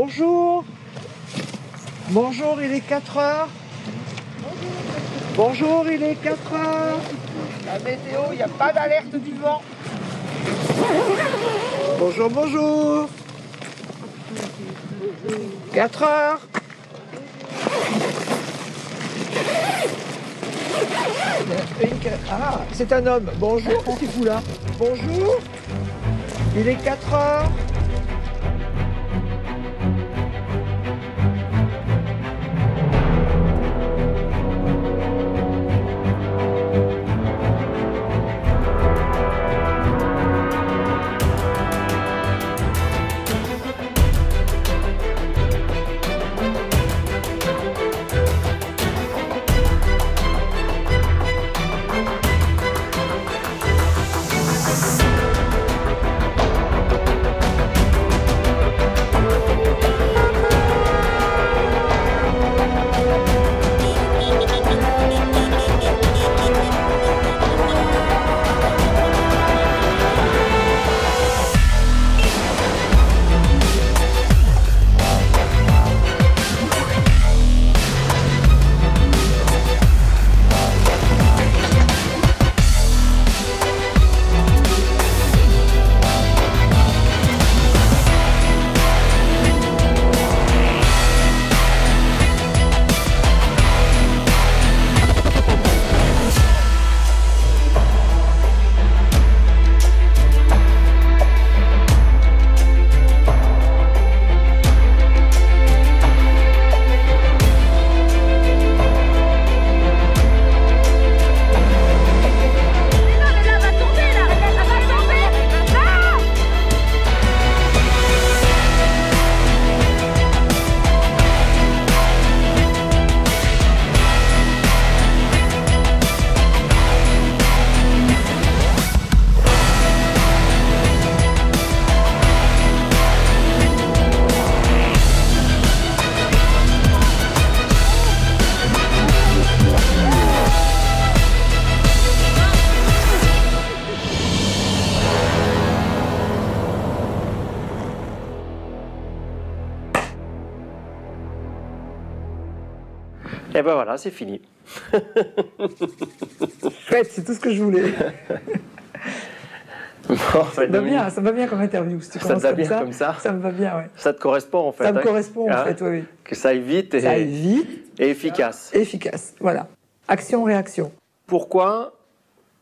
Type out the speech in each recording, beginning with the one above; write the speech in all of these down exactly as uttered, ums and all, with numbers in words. Bonjour. Bonjour, il est quatre heures. Bonjour, il est quatre heures. La météo, il n'y a pas d'alerte du vent. Bonjour, bonjour. quatre heures. Ah, c'est un homme. Bonjour, qu'est-ce qu'il fout là? Bonjour. Il est quatre heures. Et ben voilà, c'est fini. Ouais, c'est tout ce que je voulais. Bon, ça, me va bien, ça me va bien comme interview. Si tu ça te va comme bien ça, comme ça. Ça me va bien, ouais. Ça te correspond en fait. Ça me hein, correspond hein, en fait, oui. Ouais. Que ça aille vite et, ça aille vite, et efficace. Efficace, voilà. Action, réaction. Pourquoi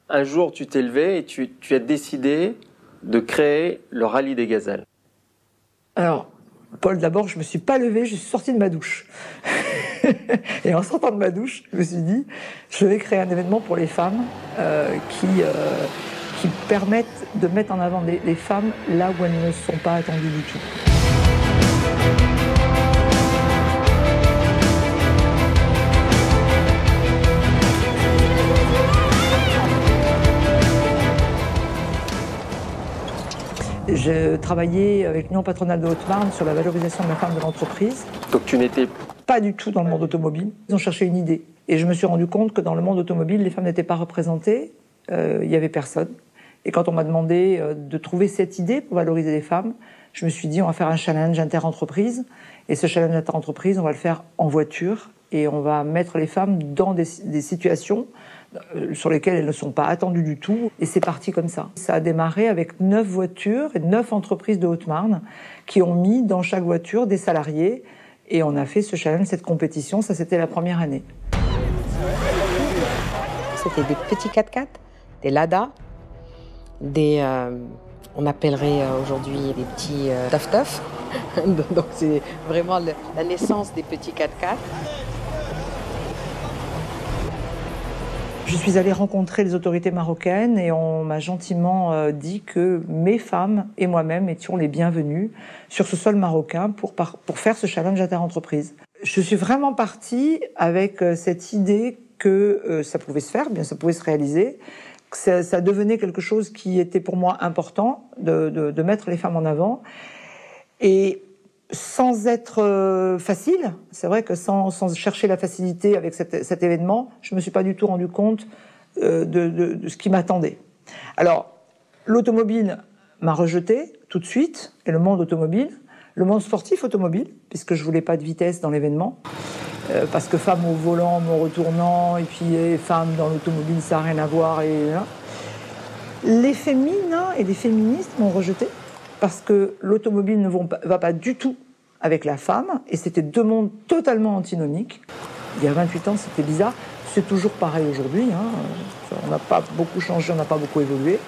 un jour tu t'es levé et tu, tu as décidé de créer le rallye des gazelles? Alors, Paul, d'abord, je me suis pas levé, je suis sorti de ma douche. Et en sortant de ma douche, je me suis dit, je vais créer un événement pour les femmes euh, qui, euh, qui permettent de mettre en avant les, les femmes là où elles ne sont pas attendues du tout. Je travaillais avec l'Union patronale de Haute-Marne sur la valorisation de la femme de l'entreprise. Donc tu n'étais pas du tout dans le monde automobile. Ils ont cherché une idée. Et je me suis rendu compte que dans le monde automobile, les femmes n'étaient pas représentées. Euh, il n'y avait personne. Et quand on m'a demandé de trouver cette idée pour valoriser les femmes, je me suis dit, on va faire un challenge inter-entreprise. Et ce challenge inter-entreprise, on va le faire en voiture. Et on va mettre les femmes dans des, des situations sur lesquelles elles ne sont pas attendues du tout. Et c'est parti comme ça. Ça a démarré avec neuf voitures et neuf entreprises de Haute-Marne qui ont mis dans chaque voiture des salariés. Et on a fait ce challenge, cette compétition. Ça, c'était la première année. C'était des petits quatre quatre, des Lada, des... Euh, on appellerait aujourd'hui des petits euh, Taf-Taf. Donc c'est vraiment le, la naissance des petits quatre quatre. Je suis allée rencontrer les autorités marocaines et on m'a gentiment dit que mes femmes et moi-même étions les bienvenues sur ce sol marocain pour, par, pour faire ce challenge inter-entreprise. Je suis vraiment partie avec cette idée que euh, ça pouvait se faire, bien ça pouvait se réaliser, que ça, ça devenait quelque chose qui était pour moi important de, de, de mettre les femmes en avant. Et sans être facile, c'est vrai que sans, sans chercher la facilité avec cet, cet événement, je ne me suis pas du tout rendu compte de, de, de ce qui m'attendait. Alors, l'automobile m'a rejetée tout de suite, et le monde automobile. Le monde sportif automobile, puisque je ne voulais pas de vitesse dans l'événement. Euh, parce que femme au volant, me retournant, et puis et femme dans l'automobile, ça n'a rien à voir. Et, et les féminines et les féministes m'ont rejetée, parce que l'automobile ne va pas du tout avec la femme, et c'était deux mondes totalement antinomiques. Il y a vingt-huit ans, c'était bizarre. C'est toujours pareil aujourd'hui, hein. On n'a pas beaucoup changé, on n'a pas beaucoup évolué.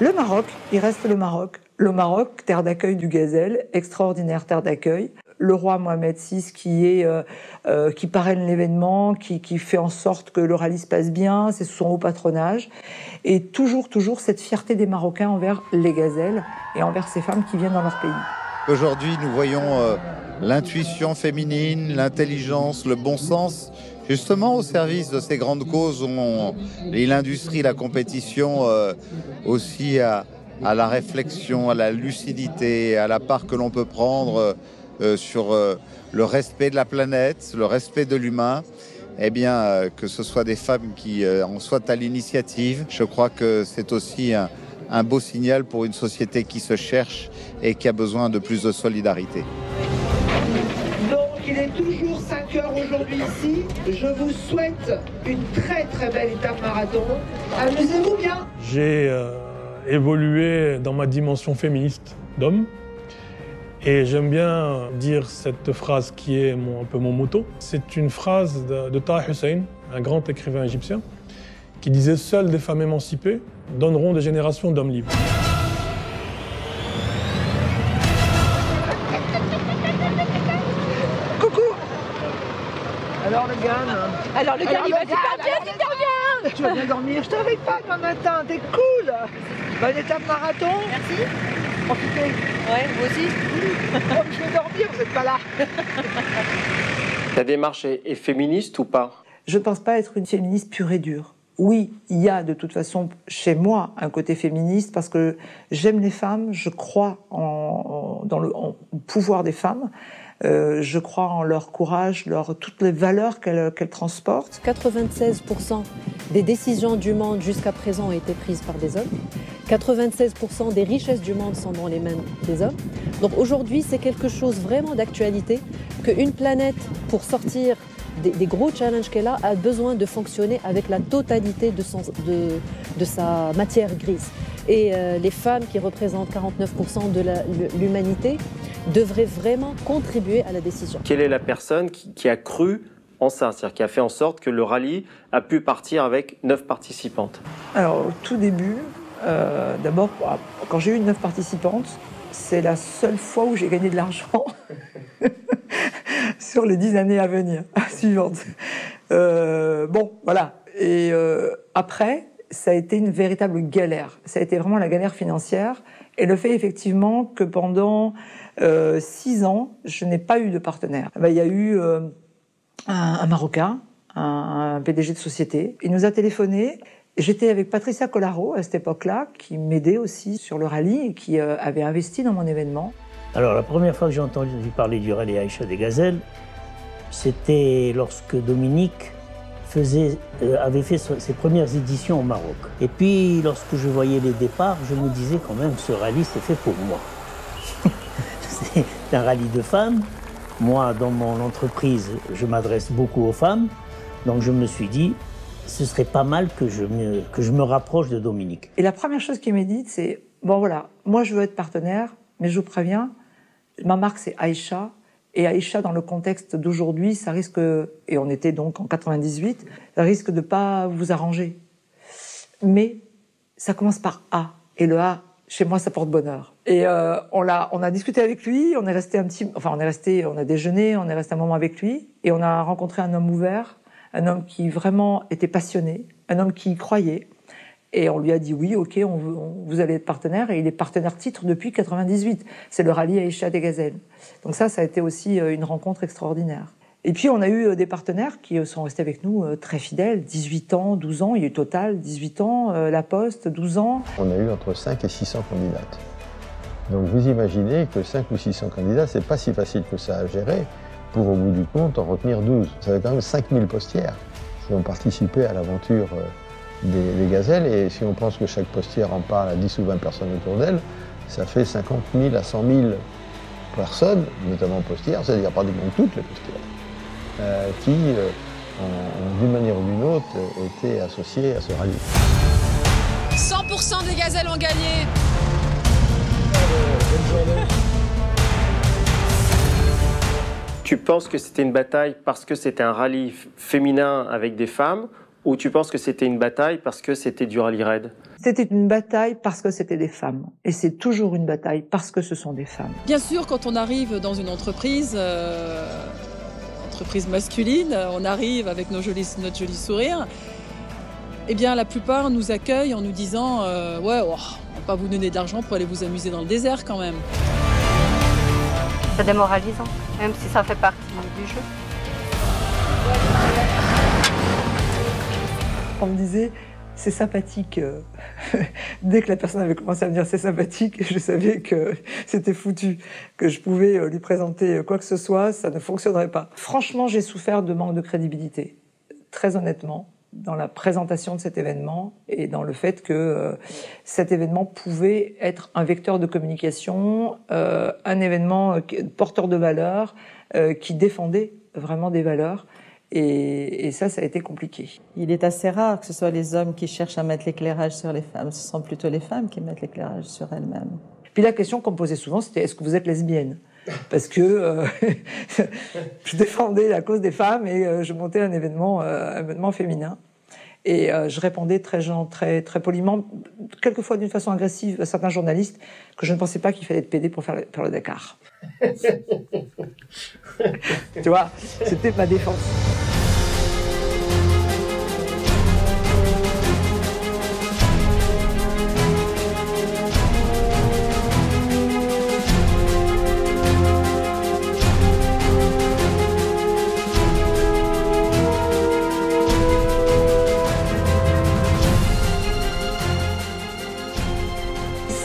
Le Maroc, il reste le Maroc. Le Maroc, terre d'accueil du gazelle, extraordinaire terre d'accueil. Le roi Mohamed six qui, est, euh, euh, qui parraine l'événement, qui, qui fait en sorte que le rallye se passe bien, c'est sous son haut patronage. Et toujours, toujours cette fierté des Marocains envers les gazelles et envers ces femmes qui viennent dans leur pays. Aujourd'hui, nous voyons euh, l'intuition féminine, l'intelligence, le bon sens, justement au service de ces grandes causes où on, et l'industrie, la compétition euh, aussi à, à la réflexion, à la lucidité, à la part que l'on peut prendre euh, sur euh, le respect de la planète, le respect de l'humain. Eh bien, euh, que ce soit des femmes qui euh, en soient à l'initiative, je crois que c'est aussi un... un beau signal pour une société qui se cherche et qui a besoin de plus de solidarité. Donc il est toujours cinq heures aujourd'hui ici. Je vous souhaite une très très belle étape marathon. Amusez-vous bien. J'ai euh, évolué dans ma dimension féministe d'homme. Et j'aime bien dire cette phrase qui est mon, un peu mon motto. C'est une phrase de, de Taha Hussein, un grand écrivain égyptien, qui disait « Seules des femmes émancipées donneront des générations d'hommes libres ». Coucou. Alors le gars, Alors le gars, il va super bien, tu t'en viens. Tu vas bien dormir, je t'arrive pas demain matin, t'es cool. Bonne étape marathon. Merci. Profitez. Ouais, vous aussi. Comme je vais dormir, vous n'êtes pas là. Ta démarche est féministe ou pas? Je ne pense pas être une féministe pure et dure. Oui, il y a de toute façon chez moi un côté féministe parce que j'aime les femmes, je crois en, en, dans le en pouvoir des femmes, euh, je crois en leur courage, leur, toutes les valeurs qu'elles qu'elles transportent. quatre-vingt-seize pour cent des décisions du monde jusqu'à présent ont été prises par des hommes. quatre-vingt-seize pour cent des richesses du monde sont dans les mains des hommes. Donc aujourd'hui, c'est quelque chose vraiment d'actualité qu'une planète, pour sortir Des, des gros challenges qu'elle a, a besoin de fonctionner avec la totalité de, son, de, de sa matière grise. Et euh, les femmes, qui représentent quarante-neuf pour cent de l'humanité, devraient vraiment contribuer à la décision. Quelle est la personne qui, qui a cru en ça, c'est-à-dire qui a fait en sorte que le rallye a pu partir avec neuf participantes? Alors, au tout début, euh, d'abord, quand j'ai eu neuf participantes, c'est la seule fois où j'ai gagné de l'argent sur les dix années à venir, suivantes. Euh, bon, voilà. Et euh, après, ça a été une véritable galère. Ça a été vraiment la galère financière. Et le fait, effectivement, que pendant euh, six ans, je n'ai pas eu de partenaire. Il ben, y a eu euh, un, un Marocain, un, un P D G de société. Il nous a téléphoné. J'étais avec Patricia Collaro à cette époque-là, qui m'aidait aussi sur le rallye et qui euh, avait investi dans mon événement. Alors, la première fois que j'ai entendu parler du rallye Aïcha des Gazelles, c'était lorsque Dominique faisait, euh, avait fait ses premières éditions au Maroc. Et puis, lorsque je voyais les départs, je me disais quand même, ce rallye, c'est fait pour moi. C'est un rallye de femmes. Moi, dans mon entreprise, je m'adresse beaucoup aux femmes. Donc, je me suis dit, ce serait pas mal que je me, que je me rapproche de Dominique. Et la première chose qu'il m'a dit, c'est, bon voilà, moi je veux être partenaire, mais je vous préviens, ma marque c'est Aïcha, et Aïcha dans le contexte d'aujourd'hui, ça risque, et on était donc en quatre-vingt-dix-huit, ça risque de pas vous arranger. Mais ça commence par A, et le A, chez moi, ça porte bonheur. Et euh, on l'a, on a discuté avec lui, on est resté un petit, enfin on est resté, on a déjeuné, on est resté un moment avec lui, et on a rencontré un homme ouvert, un homme qui vraiment était passionné, un homme qui y croyait. Et on lui a dit oui, ok, on veut, on, vous allez être partenaire. Et il est partenaire titre depuis quatre-vingt-dix-huit. C'est le rallye Aïcha des Gazelles. Donc ça, ça a été aussi une rencontre extraordinaire. Et puis on a eu des partenaires qui sont restés avec nous très fidèles. dix-huit ans, douze ans, il y a eu Total, dix-huit ans, La Poste, douze ans. On a eu entre cinq et six cents candidates. Donc vous imaginez que cinq ou six cents candidats, c'est pas si facile que ça à gérer. Pour, au bout du compte, en retenir douze. Ça fait quand même cinq mille postières qui ont participé à l'aventure des, des gazelles. Et si on pense que chaque postière en parle à dix ou vingt personnes autour d'elle, ça fait cinquante mille à cent mille personnes, notamment postières, c'est-à-dire pratiquement toutes les postières, euh, qui, euh, d'une manière ou d'une autre, étaient associées à ce rallye. cent pour cent des gazelles ont gagné. Bonne journée. Tu penses que c'était une bataille parce que c'était un rallye féminin avec des femmes, ou tu penses que c'était une bataille parce que c'était du rallye raid? C'était une bataille parce que c'était des femmes. Et c'est toujours une bataille parce que ce sont des femmes. Bien sûr, quand on arrive dans une entreprise, euh, entreprise masculine, on arrive avec nos jolis, notre joli sourire, eh bien la plupart nous accueillent en nous disant euh, « Ouais, oh, on va pas vous donner d'argent pour aller vous amuser dans le désert quand même ». C'est démoralisant, même si ça fait partie du jeu. On me disait « c'est sympathique ». Dès que la personne avait commencé à me dire « c'est sympathique », je savais que c'était foutu, que je pouvais lui présenter quoi que ce soit, ça ne fonctionnerait pas. Franchement, j'ai souffert de manque de crédibilité, très honnêtement, dans la présentation de cet événement et dans le fait que cet événement pouvait être un vecteur de communication, un événement porteur de valeurs, qui défendait vraiment des valeurs. Et, et ça, ça a été compliqué. Il est assez rare que ce soit les hommes qui cherchent à mettre l'éclairage sur les femmes. Ce sont plutôt les femmes qui mettent l'éclairage sur elles-mêmes. Puis la question qu'on me posait souvent, c'était « est-ce que vous êtes lesbienne ?» Parce que euh, je défendais la cause des femmes et euh, je montais un événement, euh, un événement féminin. Et euh, je répondais très, genre, très, très poliment, quelquefois d'une façon agressive à certains journalistes, que je ne pensais pas qu'il fallait être pédé pour faire le, faire le Dakar. Tu vois, c'était ma défense.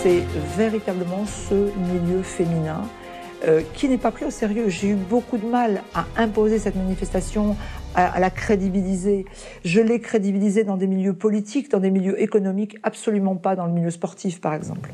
C'est véritablement ce milieu féminin euh, qui n'est pas pris au sérieux. J'ai eu beaucoup de mal à imposer cette manifestation, à, à la crédibiliser. Je l'ai crédibilisée dans des milieux politiques, dans des milieux économiques, absolument pas dans le milieu sportif, par exemple.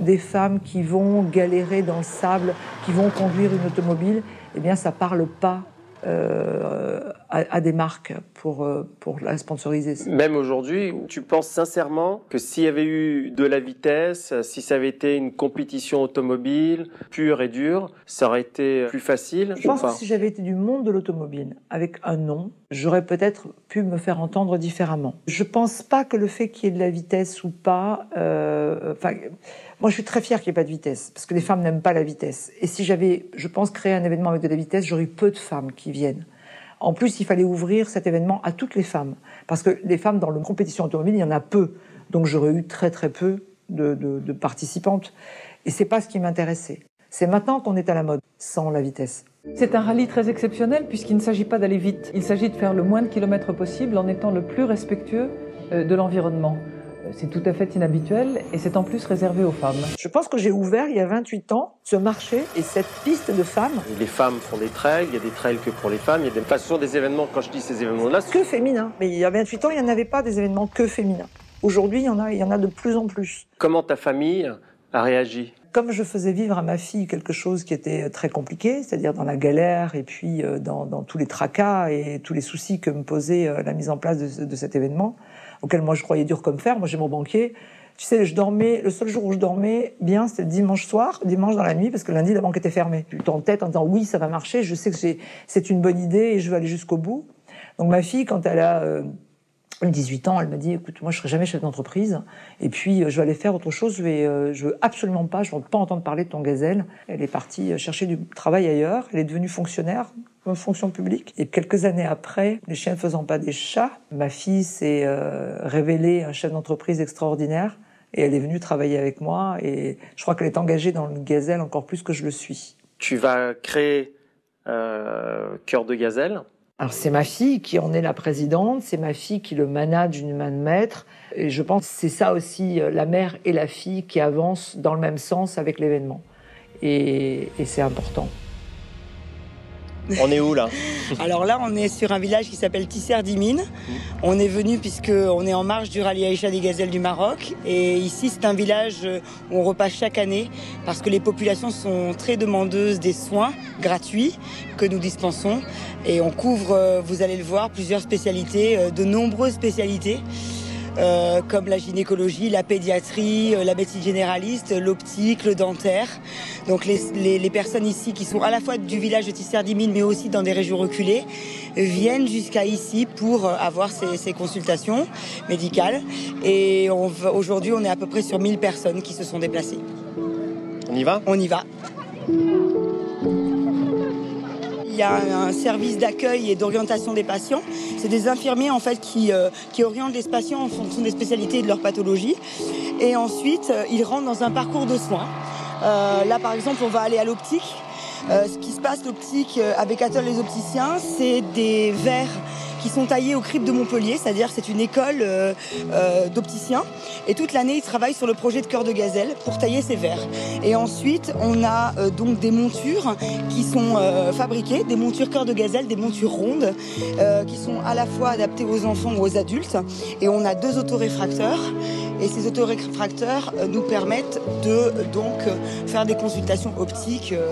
Des femmes qui vont galérer dans le sable, qui vont conduire une automobile, eh bien, ça parle pas euh, à, à des marques pour, pour la sponsoriser. Même aujourd'hui, tu penses sincèrement que s'il y avait eu de la vitesse, si ça avait été une compétition automobile pure et dure, ça aurait été plus facile? Je pense que si j'avais été du monde de l'automobile, avec un nom, j'aurais peut-être pu me faire entendre différemment. Je pense pas que le fait qu'il y ait de la vitesse ou pas... Euh, enfin, moi, je suis très fière qu'il n'y ait pas de vitesse, parce que les femmes n'aiment pas la vitesse. Et si j'avais, je pense, créé un événement avec de la vitesse, j'aurais eu peu de femmes qui viennent. En plus, il fallait ouvrir cet événement à toutes les femmes. Parce que les femmes dans la compétition automobile, il y en a peu. Donc j'aurais eu très très peu de, de, de participantes. Et c'est pas ce qui m'intéressait. C'est maintenant qu'on est à la mode, sans la vitesse. C'est un rallye très exceptionnel puisqu'il ne s'agit pas d'aller vite. Il s'agit de faire le moins de kilomètres possible en étant le plus respectueux de l'environnement. C'est tout à fait inhabituel et c'est en plus réservé aux femmes. Je pense que j'ai ouvert il y a vingt-huit ans ce marché et cette piste de femmes. Les femmes font des trails, il y a des trails que pour les femmes, il y a des... Enfin, ce sont des événements, quand je dis ces événements-là... Que féminins. Mais il y a vingt-huit ans, il n'y en avait pas des événements que féminins. Aujourd'hui, il y en a, il y en a de plus en plus. Comment ta famille a réagi? Comme je faisais vivre à ma fille quelque chose qui était très compliqué, c'est-à-dire dans la galère et puis dans, dans tous les tracas et tous les soucis que me posait la mise en place de, de cet événement, auquel moi je croyais dur comme fer, moi j'ai mon banquier, tu sais, je dormais, le seul jour où je dormais bien, c'était dimanche soir, dimanche dans la nuit, parce que lundi la banque était fermée. Tu t'entêtes en disant oui, ça va marcher, je sais que c'est une bonne idée et je vais aller jusqu'au bout. Donc ma fille, quand elle a euh, dix-huit ans, elle m'a dit, écoute, moi je serai jamais chef d'entreprise, et puis euh, je vais aller faire autre chose, je vais, euh, je veux absolument pas, je veux pas entendre parler de ton gazelle. Elle est partie chercher du travail ailleurs, elle est devenue fonctionnaire, fonction publique. Et quelques années après, les chiens ne faisant pas des chats, ma fille s'est euh, révélée un chef d'entreprise extraordinaire et elle est venue travailler avec moi et je crois qu'elle est engagée dans le gazelle encore plus que je le suis. Tu vas créer euh, Cœur de Gazelle? Alors c'est ma fille qui en est la présidente, c'est ma fille qui le manage d'une main de maître et je pense que c'est ça aussi, la mère et la fille qui avancent dans le même sens avec l'événement et, et c'est important. On est où là? Alors là, on est sur un village qui s'appelle Tisserdimine. Mmh. On est venu puisqu'on est en marche du rallye Aïcha des Gazelles du Maroc. Et ici, c'est un village où on repasse chaque année parce que les populations sont très demandeuses des soins gratuits que nous dispensons. Et on couvre, vous allez le voir, plusieurs spécialités, de nombreuses spécialités. Euh, comme la gynécologie, la pédiatrie, euh, la médecine généraliste, l'optique, le dentaire. Donc les, les, les personnes ici qui sont à la fois du village de Tisserdimine mais aussi dans des régions reculées viennent jusqu'à ici pour avoir ces, ces consultations médicales. Et aujourd'hui, on est à peu près sur mille personnes qui se sont déplacées. On y va? On y va. Il y a un service d'accueil et d'orientation des patients. C'est des infirmiers en fait qui, euh, qui orientent les patients en fonction des spécialités et de leur pathologie. Et ensuite, ils rentrent dans un parcours de soins. Euh, là, par exemple, on va aller à l'optique. Euh, ce qui se passe, l'optique, avec Atol les opticiens, c'est des verres qui sont taillés au C R I P de Montpellier, c'est-à-dire c'est une école euh, euh, d'opticiens. Et toute l'année, ils travaillent sur le projet de Cœur de Gazelle pour tailler ces verres. Et ensuite, on a euh, donc des montures qui sont euh, fabriquées, des montures Cœur de Gazelle, des montures rondes, euh, qui sont à la fois adaptées aux enfants ou aux adultes. Et on a deux autoréfracteurs. Et ces autoréfracteurs euh, nous permettent de euh, donc euh, faire des consultations optiques euh,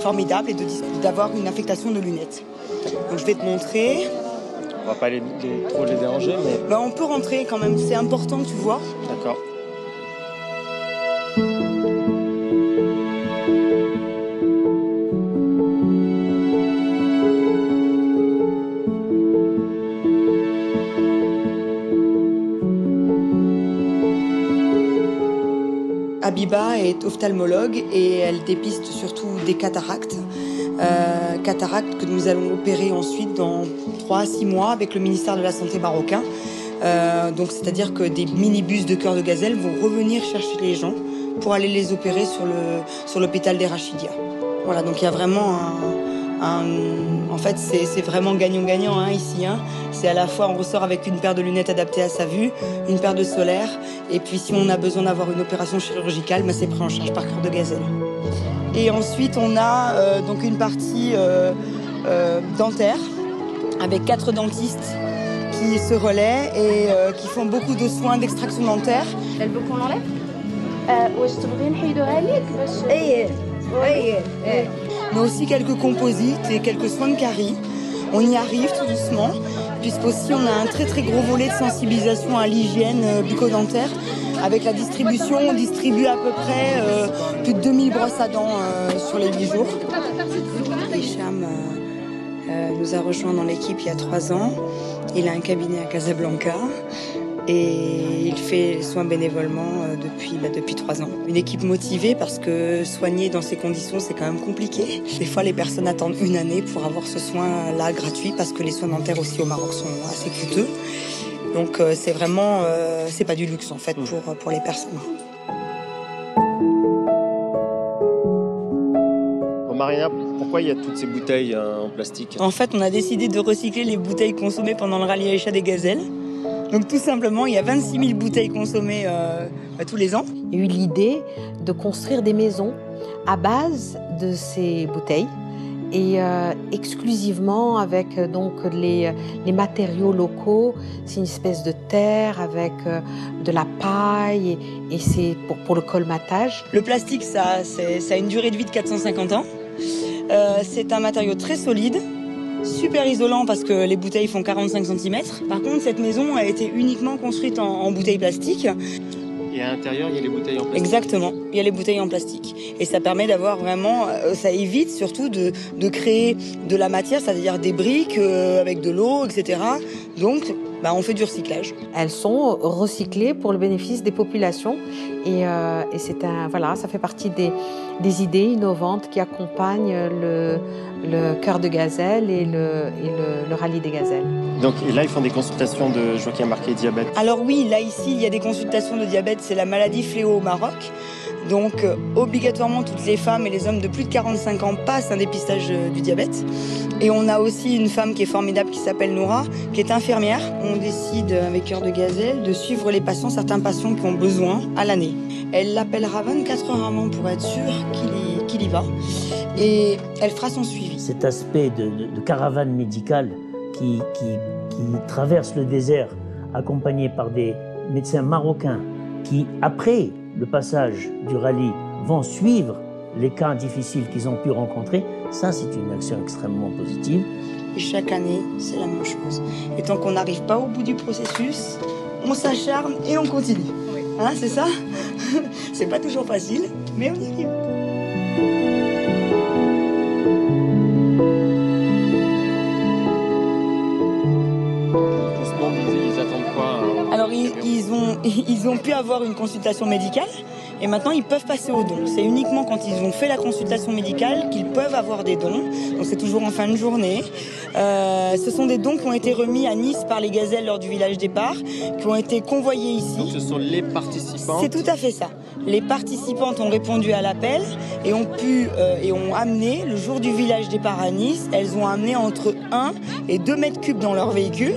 formidables et d'avoir une affectation de lunettes. Donc je vais te montrer... On va pas les, les, trop les déranger, mais... Bah on peut rentrer quand même, c'est important, tu vois. D'accord. Abiba est ophtalmologue et elle dépiste surtout des cataractes. Euh, cataractes que nous allons opérer ensuite dans trois à six mois avec le ministère de la Santé marocain. Euh, donc c'est-à-dire que des minibus de Cœur de Gazelle vont revenir chercher les gens pour aller les opérer sur le sur l'hôpital des Rachidia. Voilà, donc il y a vraiment un, un en fait c'est vraiment gagnant-gagnant hein, ici. Hein. C'est à la fois on ressort avec une paire de lunettes adaptées à sa vue, une paire de solaires, et puis si on a besoin d'avoir une opération chirurgicale, ben, c'est pris en charge par Cœur de Gazelle. Et ensuite, on a euh, donc une partie euh, euh, dentaire avec quatre dentistes qui se relaient et euh, qui font beaucoup de soins d'extraction dentaire. On l'enlève ? Mais aussi quelques composites et quelques soins de caries. On y arrive tout doucement, puisqu'aussi on a un très très gros volet de sensibilisation à l'hygiène bucco-dentaire. Avec la distribution, on distribue à peu près euh, plus de deux mille brosses à dents euh, sur les huit jours. Hicham euh, euh, nous a rejoint dans l'équipe il y a trois ans. Il a un cabinet à Casablanca et il fait les soins bénévolement euh, depuis, bah, depuis trois ans. Une équipe motivée parce que soigner dans ces conditions, c'est quand même compliqué. Des fois, les personnes attendent une année pour avoir ce soin-là gratuit parce que les soins dentaires aussi au Maroc sont assez coûteux. Donc euh, c'est vraiment, euh, c'est pas du luxe en fait pour, pour les personnes. Bon, Marina, pourquoi il y a toutes ces bouteilles euh, en plastique? En fait, on a décidé de recycler les bouteilles consommées pendant le rallye Aïcha des Gazelles. Donc tout simplement, il y a vingt-six mille bouteilles consommées euh, tous les ans. Il y a eu l'idée de construire des maisons à base de ces bouteilles. Et euh, exclusivement avec euh, donc les, les matériaux locaux, c'est une espèce de terre avec euh, de la paille et, et c'est pour, pour le colmatage. Le plastique, ça, ça a une durée de vie de quatre cent cinquante ans. Euh, c'est un matériau très solide, super isolant parce que les bouteilles font quarante-cinq centimètres. Par contre, cette maison a été uniquement construite en, en bouteilles plastiques. Et à l'intérieur, il y a les bouteilles en plastique. Exactement, il y a les bouteilles en plastique. Et ça permet d'avoir vraiment, ça évite surtout de, de créer de la matière, c'est-à-dire des briques euh, avec de l'eau, et cetera. Donc, bah, on fait du recyclage. Elles sont recyclées pour le bénéfice des populations. Et, euh, et c'est un, voilà, ça fait partie des, des idées innovantes qui accompagnent le, le Cœur de Gazelle et le, et le, le rallye des Gazelles. Donc et là, ils font des consultations de, je vois qu'il y a marqué diabète. Alors oui, là ici, il y a des consultations de diabète, c'est la maladie fléau au Maroc. Donc euh, obligatoirement, toutes les femmes et les hommes de plus de quarante-cinq ans passent un dépistage euh, du diabète. Et on a aussi une femme qui est formidable qui s'appelle Noura, qui est infirmière. On décide avec Cœur de Gazelle de suivre les patients, certains patients qui ont besoin à l'année. Elle l'appellera vingt-quatre heures avant pour être sûre qu'il y, qu'il y va et elle fera son suivi. cet aspect de, de, de caravane médicale qui, qui, qui traverse le désert, accompagnée par des médecins marocains qui, après le passage du rallye, vont suivre les cas difficiles qu'ils ont pu rencontrer. Ça, c'est une action extrêmement positive. Et chaque année, c'est la même chose. Et tant qu'on n'arrive pas au bout du processus, on s'acharne et on continue. Oui. Hein, c'est ça? C'est pas toujours facile, mais on y arrive. Ils attendent quoi? Alors, ils, ils, ont, ils ont pu avoir une consultation médicale. Et maintenant, ils peuvent passer aux dons. C'est uniquement quand ils ont fait la consultation médicale qu'ils peuvent avoir des dons. Donc c'est toujours en fin de journée. Euh, ce sont des dons qui ont été remis à Nice par les gazelles lors du village départ, qui ont été convoyés ici. Donc ce sont les participants. C'est tout à fait ça. Les participantes ont répondu à l'appel et ont pu euh, et ont amené, le jour du village départ à Nice, elles ont amené entre un et deux mètres cubes dans leur véhicule.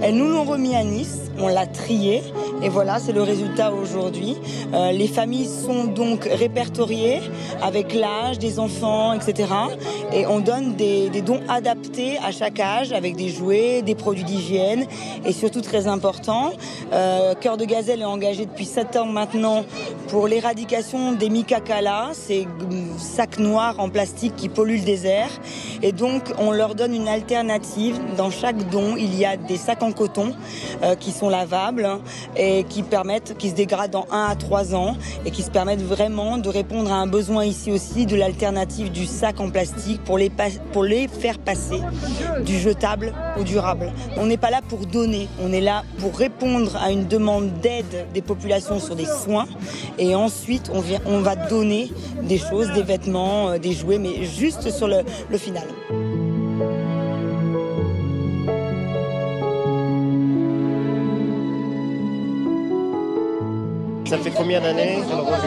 Elles nous l'ont remis à Nice, on l'a trié et voilà, c'est le résultat aujourd'hui. Euh, les familles sont donc répertoriées avec l'âge des enfants, et cetera. Et on donne des, des dons adaptés à chaque âge avec des jouets, des produits d'hygiène et surtout très important. Euh, Cœur de Gazelle est engagé depuis sept ans maintenant pour l'éradication des mikakala, ces sacs noirs en plastique qui polluent le désert. Et donc on leur donne une alternative. Dans chaque don, il y a des sacs en coton euh, qui sont lavables et qui permettent, qui se dégradent dans un à trois ans et qui se permettent vraiment de répondre à un besoin ici aussi de l'alternative du sac en plastique pour les, pour les faire passer du jetable au durable. On n'est pas là pour donner, on est là pour répondre à une demande d'aide des populations sur des soins et ensuite on, vient, on va donner des choses, des vêtements, euh, des jouets, mais juste sur le, le final. Ça fait combien d'années?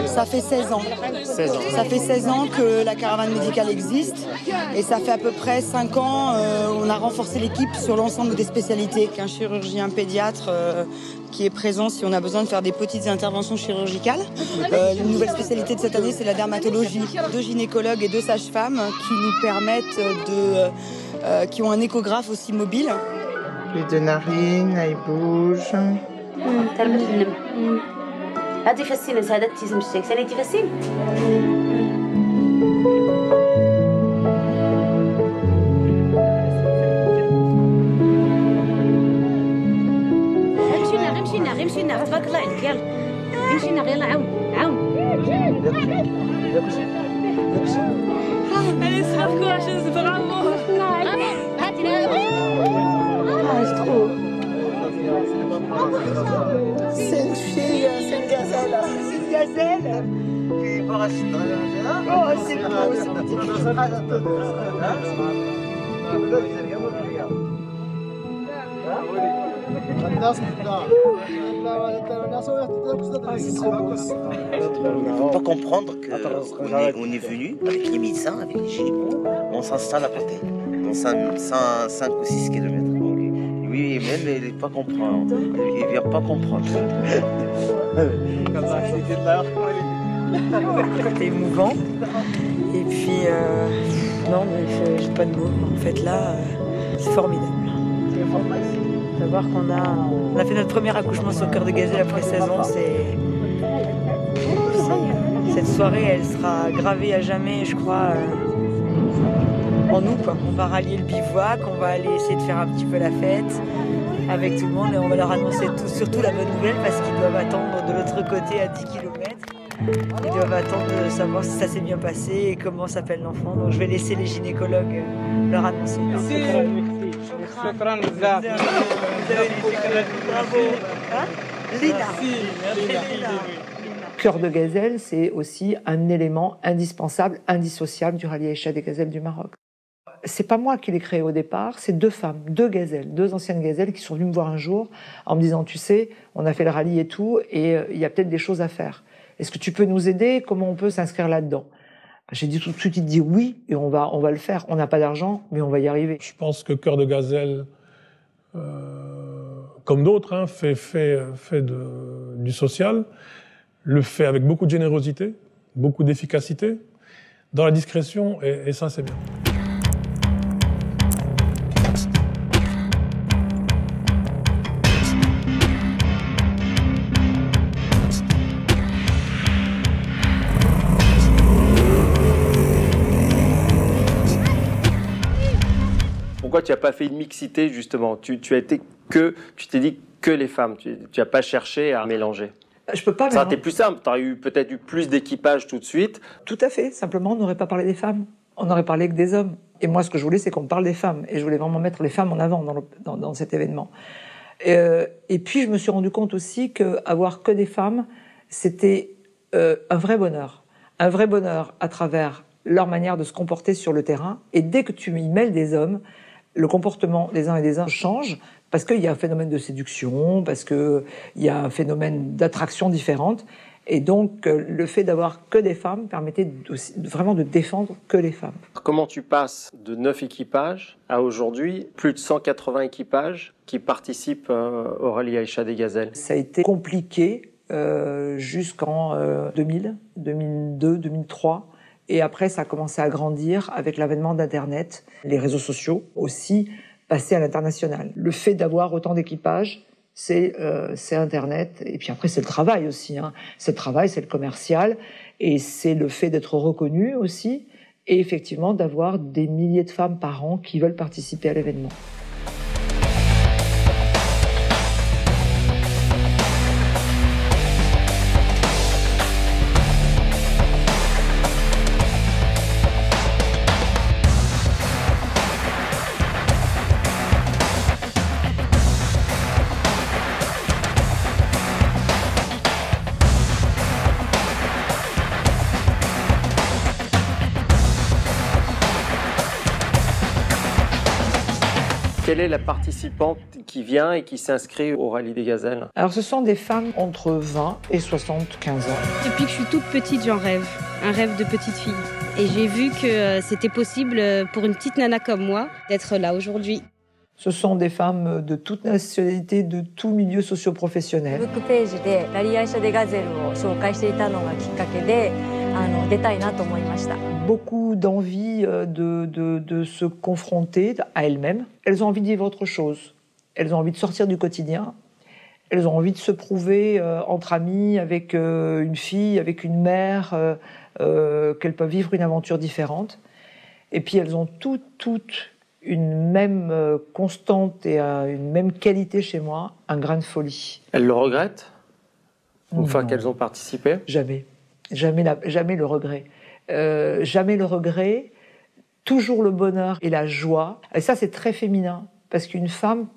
Ça fait seize ans. seize ans. Ça fait seize ans que la caravane médicale existe et ça fait à peu près cinq ans euh, on a renforcé l'équipe sur l'ensemble des spécialités. Qu'un chirurgien pédiatre euh, qui est présent si on a besoin de faire des petites interventions chirurgicales. Euh, une nouvelle spécialité de cette année, c'est la dermatologie. Deux gynécologues et deux sages-femmes qui nous permettent de... Euh, qui ont un échographe aussi mobile. Les deux narines, elles bougent. Mmh. هذه فسينة هذا التيزم الشيك ثاني تفسين مشينا غير مشينا غير مشينا تبارك الله عليك يلا مشينا يلا عاون عاون انا صحابكم عشان زبرامو هاتي هاتي C'est une fille, c'est une gazelle. C'est une gazelle. Oh, c'est beau, c'est beau. Il ne faut pas comprendre qu'on est, est venu avec les médecins, avec les gynécos, on s'installe à côté, dans cinq ou six kilomètres. Oui, et même il ne pas comprendre. Il vient pas comprendre. C'était émouvant. Et puis, euh, non, mais j'ai pas de mots. En fait, là, euh, c'est formidable. C'est formidable. Savoir qu'on a, on a fait notre premier accouchement sur Cœur de Gazelle après seize ans, c'est. Cette soirée, elle sera gravée à jamais, je crois. Euh... En nous, quoi. On va rallier le bivouac, on va aller essayer de faire un petit peu la fête avec tout le monde et on va leur annoncer tout, surtout la bonne nouvelle parce qu'ils doivent attendre de l'autre côté à dix kilomètres. Ils doivent attendre de savoir si ça s'est bien passé et comment s'appelle l'enfant. Donc je vais laisser les gynécologues leur annoncer. Merci. Cœur de Gazelle, c'est aussi un élément indispensable, indissociable du rallye Aïcha des Gazelles du Maroc. C'est pas moi qui l'ai créé au départ, c'est deux femmes, deux gazelles, deux anciennes gazelles qui sont venues me voir un jour en me disant, tu sais, on a fait le rallye et tout, et il y a peut-être des choses à faire. Est-ce que tu peux nous aider? Comment on peut s'inscrire là-dedans? J'ai dit tout de suite, il dit oui, et on va, on va le faire. On n'a pas d'argent, mais on va y arriver. Je pense que Cœur de Gazelle, euh, comme d'autres, hein, fait, fait, fait de, du social, le fait avec beaucoup de générosité, beaucoup d'efficacité, dans la discrétion, et, et ça, c'est bien. pourquoi tu n'as pas fait une mixité, justement? Tu, tu as été que, tu t'es dit que les femmes, tu n'as pas cherché à mélanger. Je peux pas. Ça aurait été plus simple, tu aurais eu peut-être eu plus d'équipage tout de suite. Tout à fait, simplement on n'aurait pas parlé des femmes, on n'aurait parlé que des hommes. Et moi ce que je voulais c'est qu'on parle des femmes, et je voulais vraiment mettre les femmes en avant dans, le, dans, dans cet événement. Et, euh, et puis je me suis rendu compte aussi qu'avoir que des femmes, c'était euh, un vrai bonheur. Un vrai bonheur à travers leur manière de se comporter sur le terrain, et dès que tu y mêles des hommes, le comportement des uns et des uns change, parce qu'il y a un phénomène de séduction, parce qu'il y a un phénomène d'attraction différente. Et donc, le fait d'avoir que des femmes permettait vraiment de défendre que les femmes. Comment tu passes de neuf équipages à aujourd'hui plus de cent quatre-vingts équipages qui participent au rallye Aïcha des Gazelles? Ça a été compliqué euh, jusqu'en euh, deux mille, deux mille deux, deux mille trois. Et après, ça a commencé à grandir avec l'avènement d'Internet, les réseaux sociaux aussi, passer à l'international. Le fait d'avoir autant d'équipages, c'est euh, c'est Internet. Et puis après, c'est le travail aussi. Hein. C'est le travail, c'est le commercial. Et c'est le fait d'être reconnu aussi. Et effectivement, d'avoir des milliers de femmes par an qui veulent participer à l'événement. Quelle est la participante qui vient et qui s'inscrit au rallye des Gazelles? Alors ce sont des femmes entre vingt et soixante-quinze ans. Depuis que je suis toute petite, j'en rêve. Un rêve de petite fille. Et j'ai vu que c'était possible pour une petite nana comme moi d'être là aujourd'hui. Ce sont des femmes de toute nationalité, de tout milieu socio-professionnel. Beaucoup d'envie de, de, de se confronter à elles-mêmes. Elles ont envie de vivre autre chose. Elles ont envie de sortir du quotidien. Elles ont envie de se prouver euh, entre amis, avec euh, une fille, avec une mère, euh, euh, qu'elles peuvent vivre une aventure différente. Et puis elles ont toutes, toutes une même euh, constante et euh, une même qualité chez moi, un grain de folie. Elles le regrettent une fois qu'elles ont participé? Jamais. Jamais, la, jamais le regret. Euh, jamais le regret, toujours le bonheur et la joie. Et ça, c'est très féminin, parce qu'une femme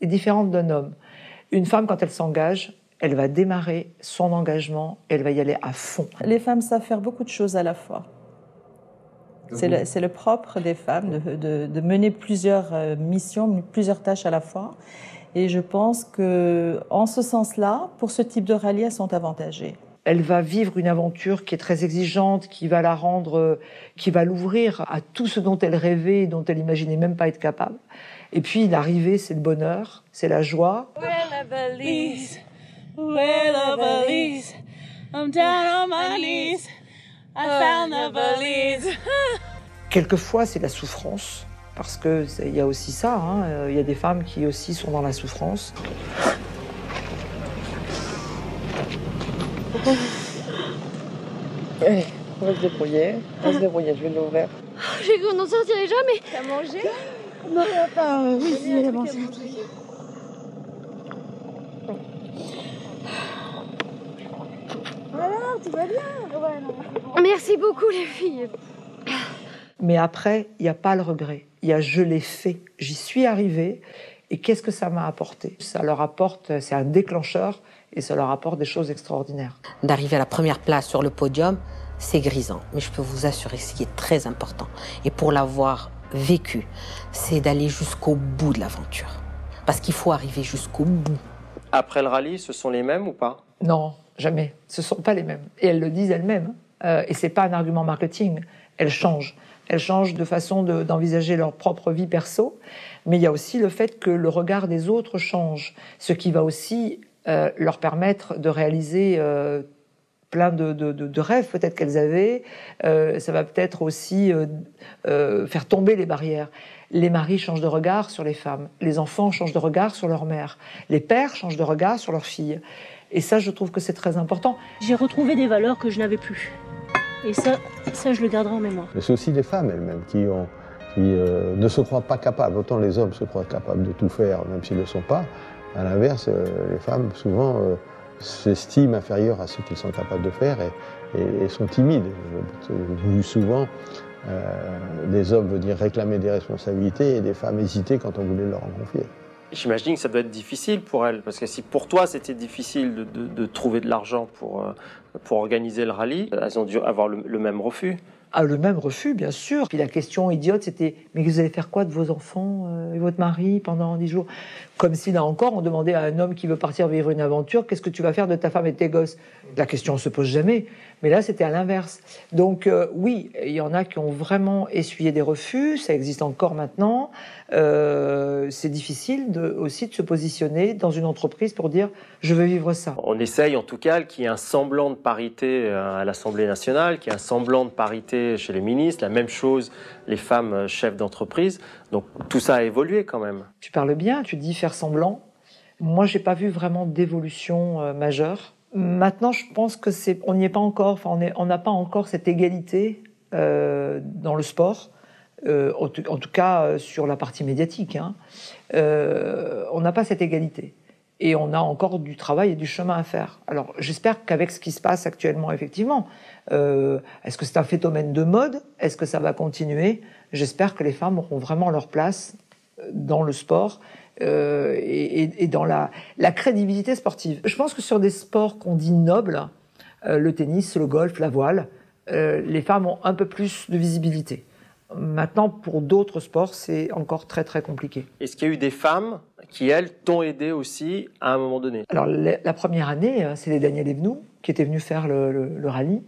est différente d'un homme. Une femme, quand elle s'engage, elle va démarrer son engagement, elle va y aller à fond. Les femmes savent faire beaucoup de choses à la fois. C'est le, le propre des femmes de, de, de mener plusieurs missions, plusieurs tâches à la fois. Et je pense qu'en ce sens-là, pour ce type de rallye, elles sont avantagées. Elle va vivre une aventure qui est très exigeante, qui va la rendre, qui va l'ouvrir à tout ce dont elle rêvait, dont elle imaginait même pas être capable. Et puis l'arrivée, c'est le bonheur, c'est la joie. Quelquefois, c'est la souffrance, parce que il y a aussi ça. Hein, y a des femmes qui aussi sont dans la souffrance. Allez, on va se débrouiller. On va se débrouiller, je vais l'ouvrir. J'ai qu'on n'en sortirait jamais. T'as mangé? Non, pas. Euh, oui, si, elle a mangé. Alors, tout va bien? Ouais, non. Merci beaucoup, les filles. Mais après, il n'y a pas le regret. Il y a je l'ai fait, j'y suis arrivée. Et qu'est-ce que ça m'a apporté? Ça leur apporte, c'est un déclencheur. Et ça leur apporte des choses extraordinaires. D'arriver à la première place sur le podium, c'est grisant. Mais je peux vous assurer que ce qui est très important, et pour l'avoir vécu, c'est d'aller jusqu'au bout de l'aventure. Parce qu'il faut arriver jusqu'au bout. Après le rallye, ce sont les mêmes ou pas? Non, jamais. Ce ne sont pas les mêmes. Et elles le disent elles-mêmes. Euh, et ce n'est pas un argument marketing. Elles changent. Elles changent de façon d'envisager de, leur propre vie perso. Mais il y a aussi le fait que le regard des autres change. Ce qui va aussi... Euh, leur permettre de réaliser euh, plein de, de, de, de rêves peut-être qu'elles avaient. Euh, ça va peut-être aussi euh, euh, faire tomber les barrières. Les maris changent de regard sur les femmes. Les enfants changent de regard sur leur mère. Les pères changent de regard sur leurs filles. Et ça, je trouve que c'est très important. J'ai retrouvé des valeurs que je n'avais plus. Et ça, ça, je le garderai en mémoire. Mais c'est aussi des femmes elles-mêmes qui ont... qui euh, ne se croient pas capables. Autant les hommes se croient capables de tout faire, même s'ils ne le sont pas. À l'inverse, euh, les femmes, souvent, euh, s'estiment inférieures à ce qu'ils sont capables de faire et, et, et sont timides. J'ai vu souvent euh, des hommes venir réclamer des responsabilités et des femmes hésiter quand on voulait leur en confier. J'imagine que ça doit être difficile pour elles, parce que si pour toi c'était difficile de, de, de trouver de l'argent pour, pour organiser le rallye, elles ont dû avoir le, le même refus. Ah, le même refus, bien sûr. Puis la question idiote, c'était « Mais vous allez faire quoi de vos enfants euh, et votre mari pendant dix jours ?» Comme si, là encore, on demandait à un homme qui veut partir vivre une aventure « Qu'est-ce que tu vas faire de ta femme et de tes gosses ?» La question ne se pose jamais. Mais là, c'était à l'inverse. Donc euh, oui, il y en a qui ont vraiment essuyé des refus. Ça existe encore maintenant. Euh, c'est difficile de, aussi de se positionner dans une entreprise pour dire « Je veux vivre ça ». On essaye en tout cas qu'il y ait un semblant de parité à l'Assemblée nationale, qu'il y ait un semblant de parité chez les ministres, la même chose, les femmes chefs d'entreprise. Donc tout ça a évolué quand même. Tu parles bien, tu dis faire semblant. Moi, j'ai pas vu vraiment d'évolution euh, majeure. Maintenant, je pense que c'est, on n'y est pas encore. Enfin, on est, on n'a pas encore cette égalité euh, dans le sport. Euh, en, tout, en tout cas, euh, sur la partie médiatique, hein. Euh, on n'a pas cette égalité. Et on a encore du travail et du chemin à faire. Alors, j'espère qu'avec ce qui se passe actuellement, effectivement, euh, est-ce que c'est un phénomène de mode? Est-ce que ça va continuer? J'espère que les femmes auront vraiment leur place dans le sport euh, et, et dans la, la crédibilité sportive. Je pense que sur des sports qu'on dit nobles, euh, le tennis, le golf, la voile, euh, les femmes ont un peu plus de visibilité. Maintenant, pour d'autres sports, c'est encore très, très compliqué. Est-ce qu'il y a eu des femmes qui, elles, t'ont aidé aussi à un moment donné? Alors, la première année, c'est les Danielle Evenoux qui étaient venues faire le, le, le rallye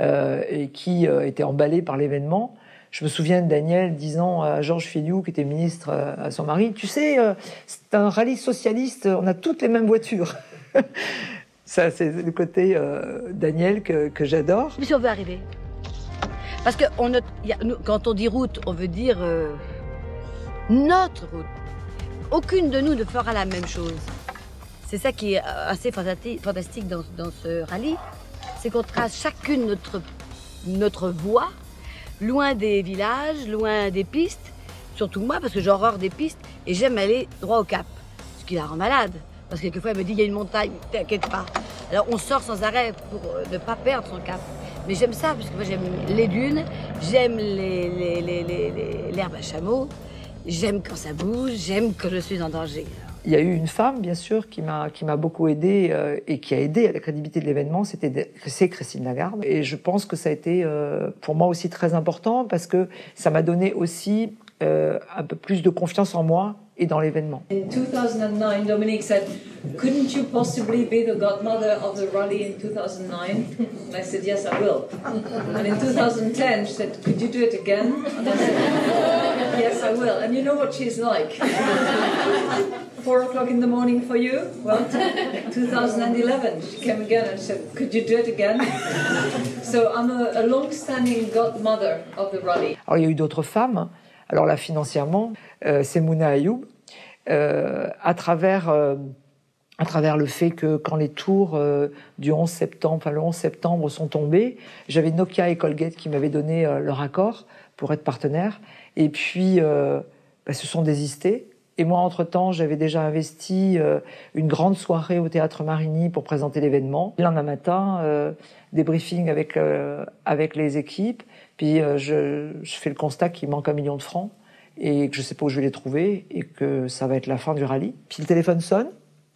euh, et qui euh, étaient emballées par l'événement. Je me souviens de Danielle disant à Georges Filiou, qui était ministre, à son mari, « Tu sais, euh, c'est un rallye socialiste, on a toutes les mêmes voitures. » Ça, c'est le côté euh, Danielle que, que j'adore. Mais si on veut arriver. Parce que on a, y a, quand on dit route, on veut dire euh, notre route. Aucune de nous ne fera la même chose. C'est ça qui est assez fantastique dans, dans ce rallye. C'est qu'on trace chacune notre, notre voie, loin des villages, loin des pistes. Surtout moi, parce que j'ai horreur des pistes et j'aime aller droit au cap. Ce qui la rend malade. Parce que quelquefois, elle me dit, il y a une montagne, t'inquiète pas. Alors on sort sans arrêt pour ne pas perdre son cap. Mais j'aime ça, parce que moi j'aime les dunes, j'aime les, les, les, les, les, l'herbe à chameau, j'aime quand ça bouge, j'aime quand je suis en danger. Il y a eu une femme, bien sûr, qui m'a beaucoup aidée euh, et qui a aidé à la crédibilité de l'événement, c'est Christine Lagarde. Et je pense que ça a été euh, pour moi aussi très important, parce que ça m'a donné aussi euh, un peu plus de confiance en moi et dans l'événement. In two thousand nine, Dominique said, couldn't you possibly be the godmother of the rally in two thousand nine? And I said, yes, I will. And in two thousand ten, she said, could you do it again? And I said, yes, I will. And you know what she's like. Four o'clock in the morning for you? Well, two thousand eleven, she came again and said, could you do it again? So I'm a, a long-standing godmother of the rally. Alors, il y a eu d'autres femmes. Alors là, financièrement, euh, c'est Mouna Ayoub, euh, à, travers, euh, à travers le fait que quand les tours euh, du onze septembre, enfin le onze septembre sont tombés, j'avais Nokia et Colgate qui m'avaient donné euh, leur accord pour être partenaire, et puis euh, bah, se sont désistés. Et moi, entre-temps, j'avais déjà investi euh, une grande soirée au Théâtre Marigny pour présenter l'événement. Le lendemain matin, euh, des briefings avec, euh, avec les équipes. Puis euh, je, je fais le constat qu'il manque un million de francs et que je ne sais pas où je vais les trouver et que ça va être la fin du rallye. Puis le téléphone sonne.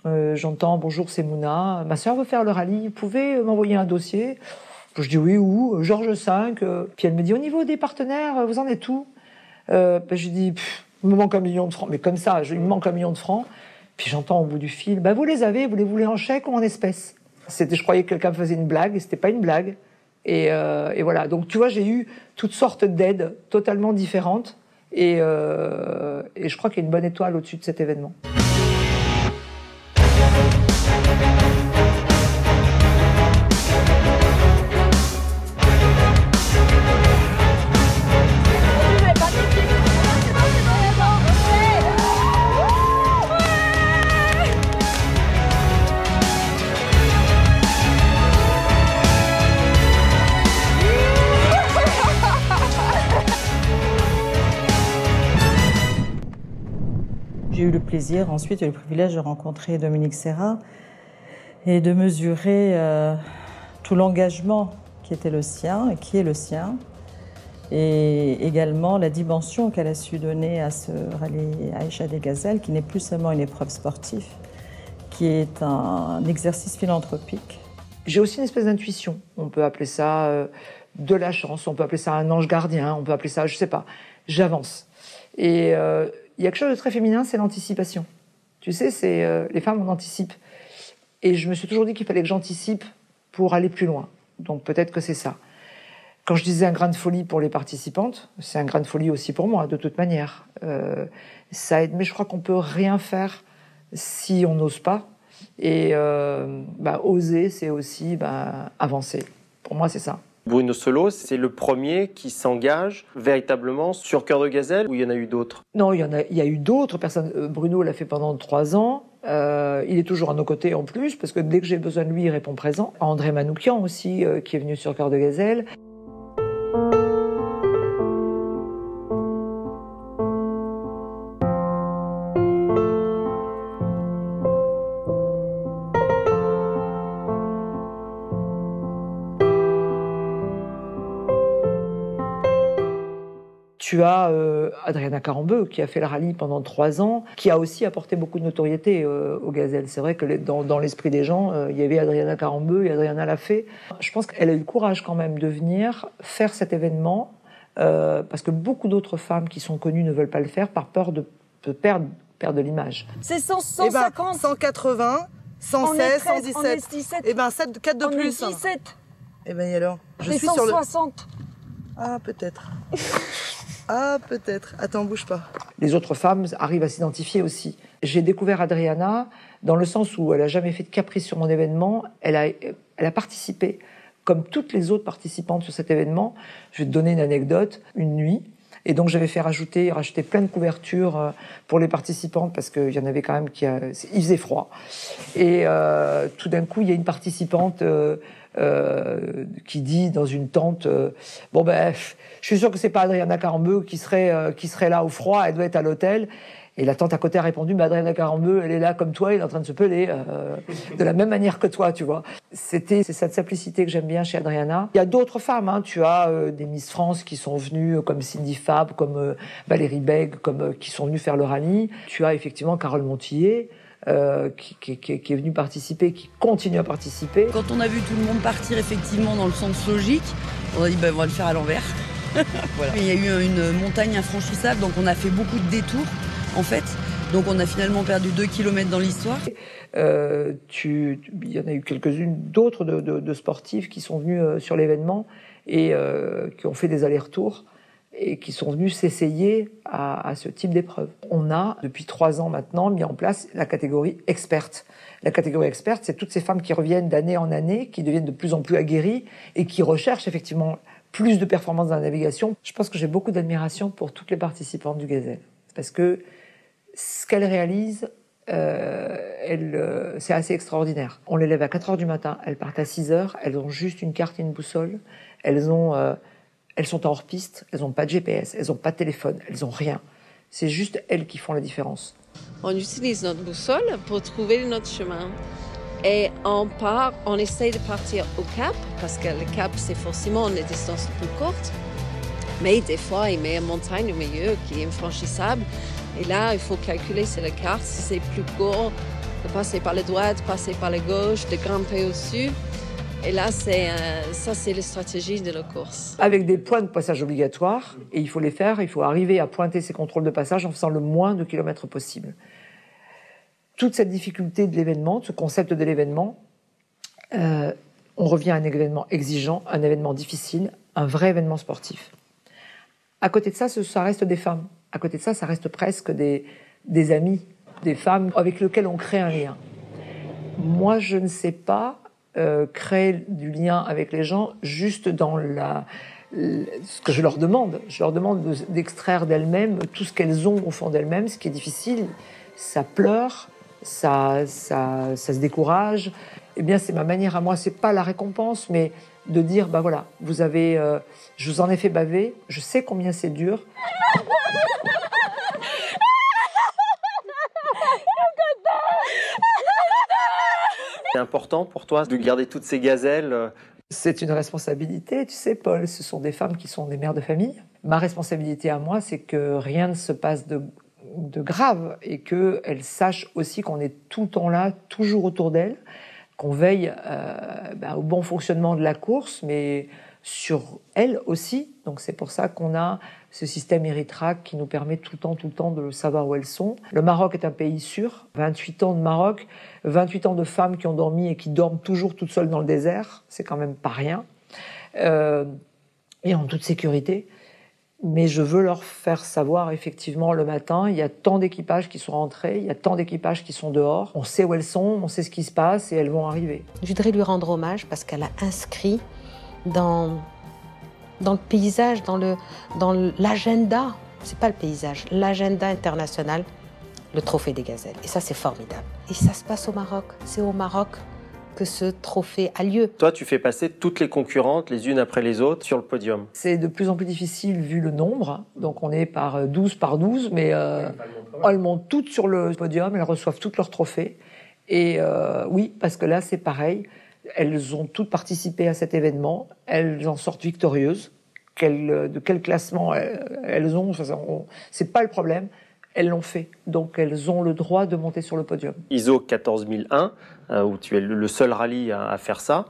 Euh, j'entends « Bonjour, c'est Mouna. Ma sœur veut faire le rallye. Vous pouvez m'envoyer un dossier ?» Je dis « Oui, où ?»« Georges cinq. » Puis elle me dit « Au niveau des partenaires, vous en êtes où ?» euh, ben, Je dis « Il me manque un million de francs. » Mais comme ça, il me manque un million de francs. Puis j'entends au bout du fil, bah, vous les avez, vous les voulez en chèque ou en espèces? Je croyais que quelqu'un faisait une blague, et ce n'était pas une blague. Et, euh, et voilà. Donc tu vois, j'ai eu toutes sortes d'aides totalement différentes. Et, euh, et je crois qu'il y a une bonne étoile au-dessus de cet événement. plaisir. Ensuite, j'ai eu le privilège de rencontrer Dominique Serra et de mesurer euh, tout l'engagement qui était le sien et qui est le sien, et également la dimension qu'elle a su donner à ce rallye Aïcha des Gazelles, qui n'est plus seulement une épreuve sportive, qui est un exercice philanthropique. J'ai aussi une espèce d'intuition, on peut appeler ça euh, de la chance, on peut appeler ça un ange gardien, on peut appeler ça, je sais pas, j'avance. Et il euh, y a quelque chose de très féminin, c'est l'anticipation. Tu sais, c'est euh, les femmes, on anticipe. Et je me suis toujours dit qu'il fallait que j'anticipe pour aller plus loin. Donc peut-être que c'est ça. Quand je disais un grain de folie pour les participantes, c'est un grain de folie aussi pour moi, de toute manière. Euh, ça aide, mais je crois qu'on peut rien faire si on n'ose pas. Et euh, bah, oser, c'est aussi bah, avancer. Pour moi, c'est ça. Bruno Solo, c'est le premier qui s'engage véritablement sur Cœur de Gazelle, ou il y en a eu d'autres? Non, il y en a, il y a eu d'autres personnes. Bruno l'a fait pendant trois ans. Euh, il est toujours à nos côtés en plus, parce que dès que j'ai besoin de lui, il répond présent. André Manoukian aussi, euh, qui est venu sur Cœur de Gazelle. Tu as euh, Adriana Karembeu, qui a fait le rallye pendant trois ans, qui a aussi apporté beaucoup de notoriété euh, aux Gazelles. C'est vrai que les, dans, dans l'esprit des gens, euh, il y avait Adriana Karembeu et Adriana l'a fait. Je pense qu'elle a eu le courage quand même de venir faire cet événement, euh, parce que beaucoup d'autres femmes qui sont connues ne veulent pas le faire par peur de, de perdre, perdre l'image. C'est cent cinquante, eh ben, cent quatre-vingts, cent seize, treize, cent dix-sept. Et eh ben quatre de on plus. Et hein. Eh ben et alors, je suis cent soixante. Sur le... Ah peut-être. Ah, peut-être. Attends, bouge pas. Les autres femmes arrivent à s'identifier aussi. J'ai découvert Adriana dans le sens où elle n'a jamais fait de caprice sur mon événement. Elle a, elle a participé, comme toutes les autres participantes sur cet événement. Je vais te donner une anecdote. Une nuit, et donc j'avais fait rajouter, rajouter plein de couvertures pour les participantes, parce qu'il y en avait quand même qui... A... Il faisait froid. Et euh, tout d'un coup, il y a une participante... Euh, Euh, qui dit dans une tente euh, bon ben je suis sûre que c'est pas Adriana Karembeu qui serait euh, qui serait là au froid, elle doit être à l'hôtel. Et la tante à côté a répondu bah, Adriana Karembeu elle est là comme toi, elle est en train de se peler euh, de la même manière que toi, tu vois. C'était c'est cette simplicité que j'aime bien chez Adriana. Il y a d'autres femmes, hein, tu as euh, des Miss France qui sont venues euh, comme Cindy Fab, comme euh, Valérie Beg, comme euh, qui sont venues faire le rallye. Tu as effectivement Carole Montillet. Euh, qui, qui, qui est venu participer, qui continue à participer. Quand on a vu tout le monde partir effectivement dans le sens logique, on a dit ben, on va le faire à l'envers. Voilà. Il y a eu une montagne infranchissable, donc on a fait beaucoup de détours en fait. Donc on a finalement perdu deux kilomètres dans l'histoire. Euh, tu, il y en a eu quelques-unes d'autres de, de, de sportifs qui sont venus euh, sur l'événement et euh, qui ont fait des allers-retours et qui sont venus s'essayer à, à ce type d'épreuve. On a, depuis trois ans maintenant, mis en place la catégorie experte. La catégorie experte, c'est toutes ces femmes qui reviennent d'année en année, qui deviennent de plus en plus aguerries et qui recherchent effectivement plus de performances dans la navigation. Je pense que j'ai beaucoup d'admiration pour toutes les participantes du Gazelle, parce que ce qu'elles réalisent, euh, euh, c'est assez extraordinaire. On les lève à quatre heures du matin, elles partent à six heures, elles ont juste une carte et une boussole, elles ont... Euh, Elles sont en hors-piste, elles n'ont pas de G P S, elles n'ont pas de téléphone, elles n'ont rien. C'est juste elles qui font la différence. On utilise notre boussole pour trouver notre chemin. Et on part, on essaye de partir au cap, parce que le cap, c'est forcément une distance plus courte. Mais des fois, il met une montagne au milieu qui est infranchissable. Et là, il faut calculer sur la carte si c'est plus court, de passer par la droite, de passer par la gauche, de grimper au-dessus. Et là, c'est, euh, ça, c'est la stratégie de la course. Avec des points de passage obligatoires, et il faut les faire, il faut arriver à pointer ces contrôles de passage en faisant le moins de kilomètres possible. Toute cette difficulté de l'événement, ce concept de l'événement, euh, on revient à un événement exigeant, un événement difficile, un vrai événement sportif. À côté de ça, ça reste des femmes. À côté de ça, ça reste presque des, des amis, des femmes avec lesquelles on crée un lien. Moi, je ne sais pas... Euh, créer du lien avec les gens juste dans la, la, ce que je leur demande. Je leur demande de, d'extraire d'elles-mêmes tout ce qu'elles ont au fond d'elles-mêmes, ce qui est difficile. Ça pleure, ça, ça, ça se décourage. Eh bien, c'est ma manière à moi, c'est pas la récompense, mais de dire, bah voilà, vous avez, euh, je vous en ai fait baver, je sais combien c'est dur. C'est important pour toi de garder toutes ces gazelles? C'est une responsabilité, tu sais, Paul. Ce sont des femmes qui sont des mères de famille. Ma responsabilité à moi, c'est que rien ne se passe de, de grave et qu'elles sachent aussi qu'on est tout le temps là, toujours autour d'elles, qu'on veille euh, bah, au bon fonctionnement de la course, mais sur elles aussi. Donc c'est pour ça qu'on a ce système Eritrac qui nous permet tout le temps, tout le temps de savoir où elles sont. Le Maroc est un pays sûr. vingt-huit ans de Maroc, vingt-huit ans de femmes qui ont dormi et qui dorment toujours toutes seules dans le désert. C'est quand même pas rien. Euh, et en toute sécurité. Mais je veux leur faire savoir, effectivement, le matin, il y a tant d'équipages qui sont rentrés, il y a tant d'équipages qui sont dehors. On sait où elles sont, on sait ce qui se passe et elles vont arriver. Je voudrais lui rendre hommage parce qu'elle a inscrit dans, dans le paysage, dans le, dans l'agenda, c'est pas le paysage, l'agenda international, le trophée des gazelles. Et ça, c'est formidable. Et ça se passe au Maroc. C'est au Maroc que ce trophée a lieu. Toi, tu fais passer toutes les concurrentes, les unes après les autres, sur le podium. C'est de plus en plus difficile vu le nombre. Donc on est par douze par douze, mais euh, elles montent toutes sur le podium, elles reçoivent toutes leurs trophées. Et euh, oui, parce que là, c'est pareil. Elles ont toutes participé à cet événement. Elles en sortent victorieuses. Quel, de quel classement elles ont, c'est pas le problème. Elles l'ont fait, donc elles ont le droit de monter sur le podium. I S O quatorze mille un, euh, où tu es le seul rallye à, à faire ça.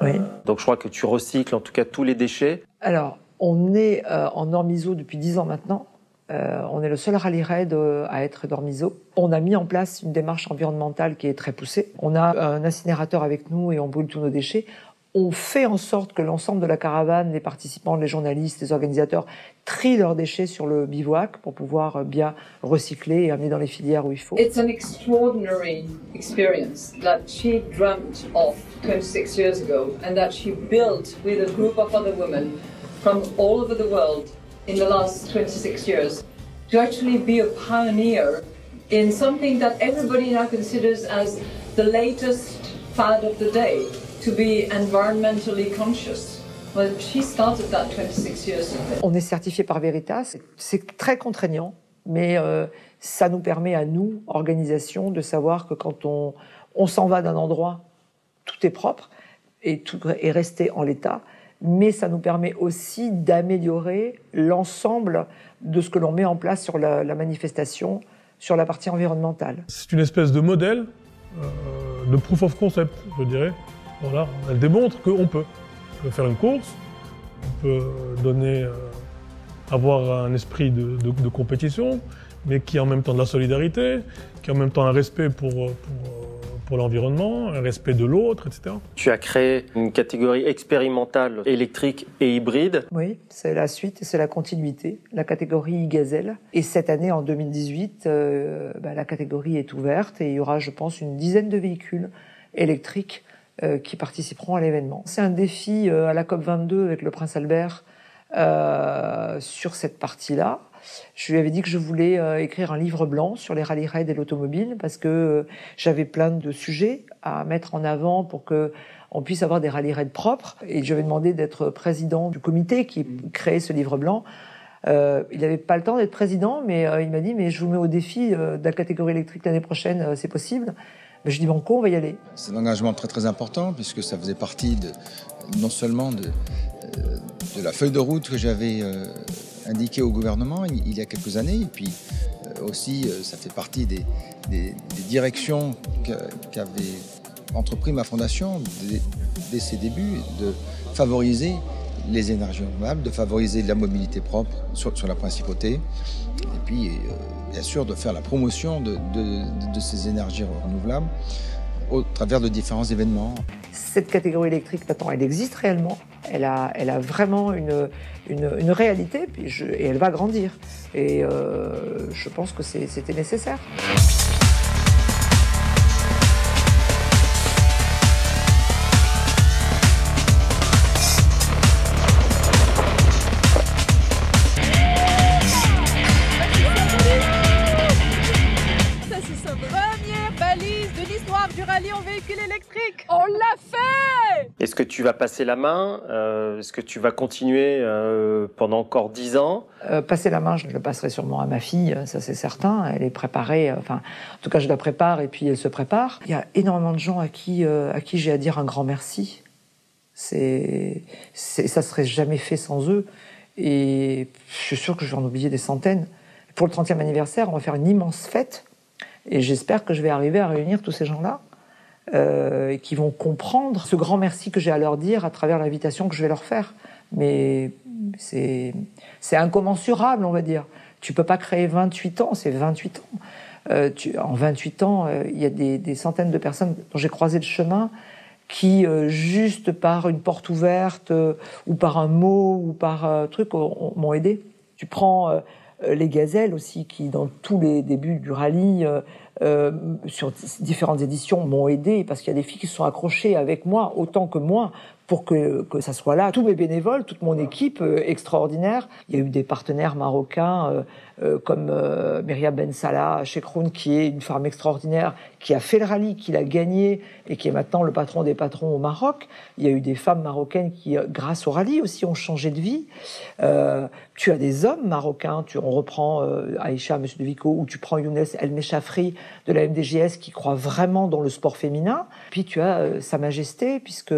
Oui. Euh, donc je crois que tu recycles en tout cas tous les déchets. Alors, on est euh, en norme I S O depuis dix ans maintenant. Euh, on est le seul rallye raid euh, à être norme I S O. On a mis en place une démarche environnementale qui est très poussée. On a un incinérateur avec nous et on brûle tous nos déchets. On fait en sorte que l'ensemble de la caravane, les participants, les journalistes, les organisateurs, trient leurs déchets sur le bivouac pour pouvoir bien recycler et amener dans les filières où il faut. It's an extraordinary experience that she dreamt of twenty-six years ago and that she built with a group of other women from all over the world in the last twenty-six years to actually be a pioneer in something that everybody now considers as the latest fad of the day. To be environmentally conscious. Well, she started that twenty-six years ago. On est certifié par Veritas, c'est très contraignant, mais euh, ça nous permet à nous, organisation, de savoir que quand on, on s'en va d'un endroit, tout est propre et tout est resté en l'état, mais ça nous permet aussi d'améliorer l'ensemble de ce que l'on met en place sur la, la manifestation, sur la partie environnementale. C'est une espèce de modèle, euh, de proof of concept, je dirais. Voilà, elle démontre qu'on peut. On peut faire une course, on peut donner, euh, avoir un esprit de, de, de compétition, mais qui a en même temps de la solidarité, qui a en même temps un respect pour, pour, pour l'environnement, un respect de l'autre, et cetera. Tu as créé une catégorie expérimentale électrique et hybride. Oui, c'est la suite, c'est la continuité, la catégorie gazelle. Et cette année, en deux mille dix-huit, euh, bah, la catégorie est ouverte et il y aura, je pense, une dizaine de véhicules électriques qui participeront à l'événement. C'est un défi à la COP vingt-deux avec le Prince Albert euh, sur cette partie-là. Je lui avais dit que je voulais euh, écrire un livre blanc sur les rallye raids et l'automobile parce que euh, j'avais plein de sujets à mettre en avant pour que on puisse avoir des rallye raids propres. Et je lui avais demandé d'être président du comité qui créait ce livre blanc. Euh, il n'avait pas le temps d'être président, mais euh, il m'a dit « mais je vous mets au défi euh, de la catégorie électrique l'année prochaine, euh, c'est possible ?» Ben je dis banco, on va y aller. C'est un engagement très très important puisque ça faisait partie de, non seulement de, euh, de la feuille de route que j'avais euh, indiquée au gouvernement il, il y a quelques années et puis euh, aussi euh, ça fait partie des, des, des directions qu'avait entrepris ma fondation dès, dès ses débuts de favoriser les énergies renouvelables, de favoriser la mobilité propre sur, sur la principauté et puis euh, bien sûr de faire la promotion de, de, de ces énergies renouvelables au travers de différents événements. Cette catégorie électrique, maintenant, elle existe réellement, elle a, elle a vraiment une, une, une réalité puis je, et elle va grandir et euh, je pense que c'était nécessaire. Du rallye, en véhicule électrique. On l'a fait. Est-ce que tu vas passer la main euh, Est-ce que tu vas continuer euh, pendant encore dix ans euh, Passer la main, je le passerai sûrement à ma fille, ça c'est certain. Elle est préparée, enfin, en tout cas je la prépare et puis elle se prépare. Il y a énormément de gens à qui, euh, à qui j'ai à dire un grand merci. C'est, c'est, ça ne serait jamais fait sans eux. Et je suis sûre que je vais en oublier des centaines. Pour le trentième anniversaire, on va faire une immense fête. Et j'espère que je vais arriver à réunir tous ces gens-là euh, qui vont comprendre ce grand merci que j'ai à leur dire à travers l'invitation que je vais leur faire. Mais c'est, c'est incommensurable, on va dire. Tu ne peux pas créer vingt-huit ans, c'est vingt-huit ans. Euh, tu, en vingt-huit ans, il euh, y a des, des centaines de personnes dont j'ai croisé le chemin qui, euh, juste par une porte ouverte euh, ou par un mot ou par un euh, truc, on, on, m'ont aidé. Tu prends... Euh, les gazelles aussi, qui dans tous les débuts du rallye, euh, sur différentes éditions, m'ont aidé parce qu'il y a des filles qui se sont accrochées avec moi, autant que moi, pour que, que ça soit là. Tous mes bénévoles, toute mon équipe euh, extraordinaire. Il y a eu des partenaires marocains euh, euh, comme euh, Myriam Ben Salah, Chekroun, qui est une femme extraordinaire, qui a fait le rallye, qui l'a gagné et qui est maintenant le patron des patrons au Maroc. Il y a eu des femmes marocaines qui, grâce au rallye aussi, ont changé de vie. Euh, tu as des hommes marocains. Tu, on reprend euh, Aïcha, Monsieur De Vico, ou tu prends Younes El Mechafri de la M D G S qui croit vraiment dans le sport féminin. Puis tu as euh, Sa Majesté, puisque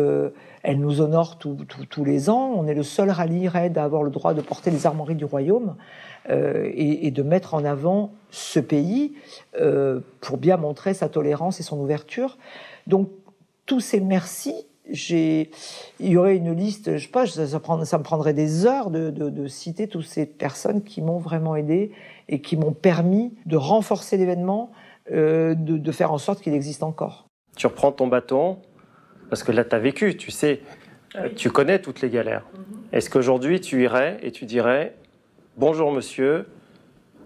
elle nous honore tout, tout, tous les ans. On est le seul rallye raid à avoir le droit de porter les armoiries du royaume euh, et, et de mettre en avant ce pays euh, pour bien montrer sa tolérance et son ouverture. Donc, tous ces merci, j'ai... il y aurait une liste, je sais pas, ça, ça, prend, ça me prendrait des heures de, de, de citer toutes ces personnes qui m'ont vraiment aidé et qui m'ont permis de renforcer l'événement, euh, de, de faire en sorte qu'il existe encore. Tu reprends ton bâton ? Parce que là, tu as vécu, tu sais, oui. Tu connais toutes les galères. Mm-hmm. Est-ce qu'aujourd'hui, tu irais et tu dirais « Bonjour monsieur,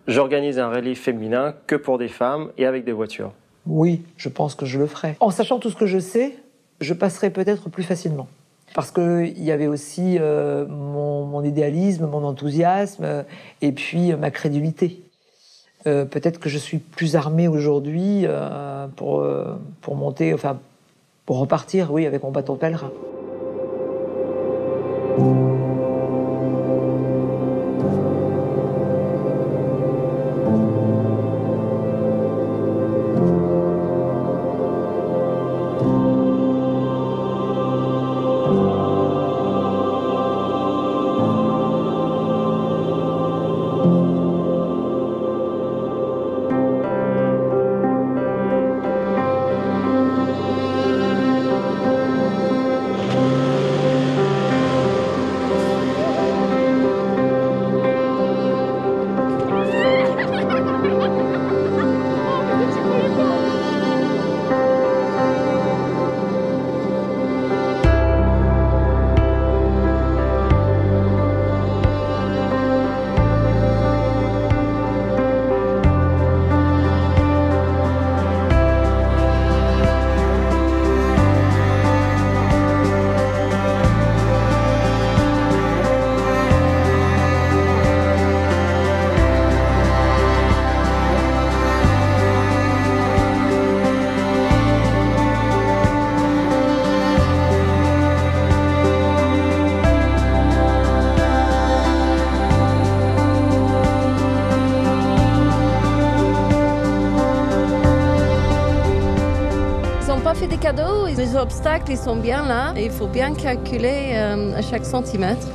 j'organise un rallye féminin que pour des femmes et avec des voitures ». Oui, je pense que je le ferai. En sachant tout ce que je sais, je passerai peut-être plus facilement. Parce qu'il y avait aussi euh, mon, mon idéalisme, mon enthousiasme euh, et puis euh, ma crédulité. Euh, peut-être que je suis plus armée aujourd'hui euh, pour, euh, pour monter... enfin. Pour repartir, oui, avec mon bâton pèlerin. Cadeaux, les obstacles, ils sont bien là et il faut bien calculer euh, à chaque centimètre.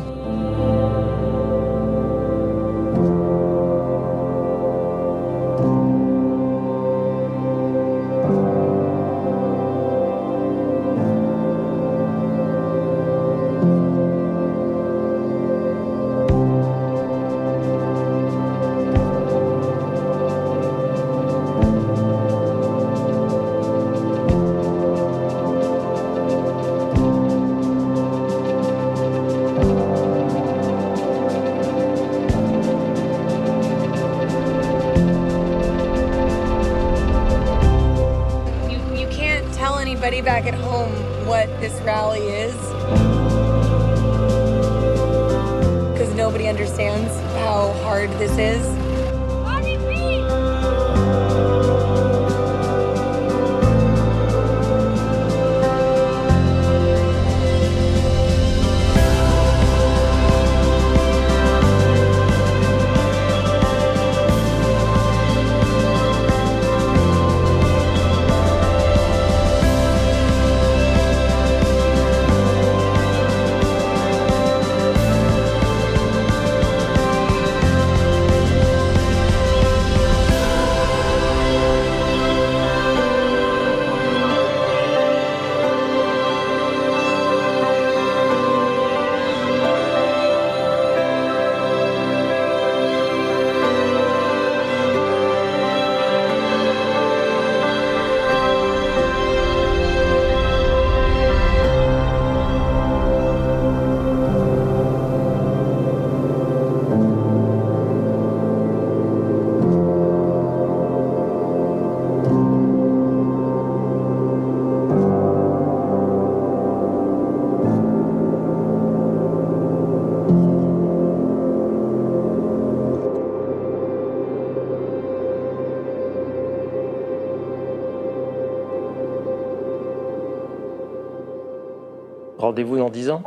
Back at home what this rally is because nobody understands how hard this is. Rendez-vous dans dix ans?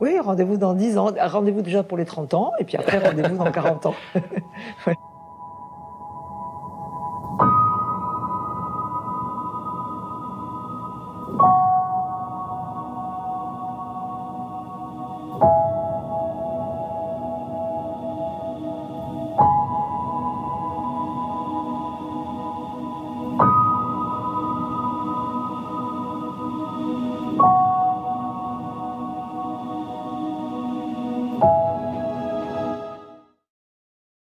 Oui, rendez-vous dans dix ans. Rendez-vous déjà pour les trente ans, et puis après, rendez-vous dans quarante ans. Ouais.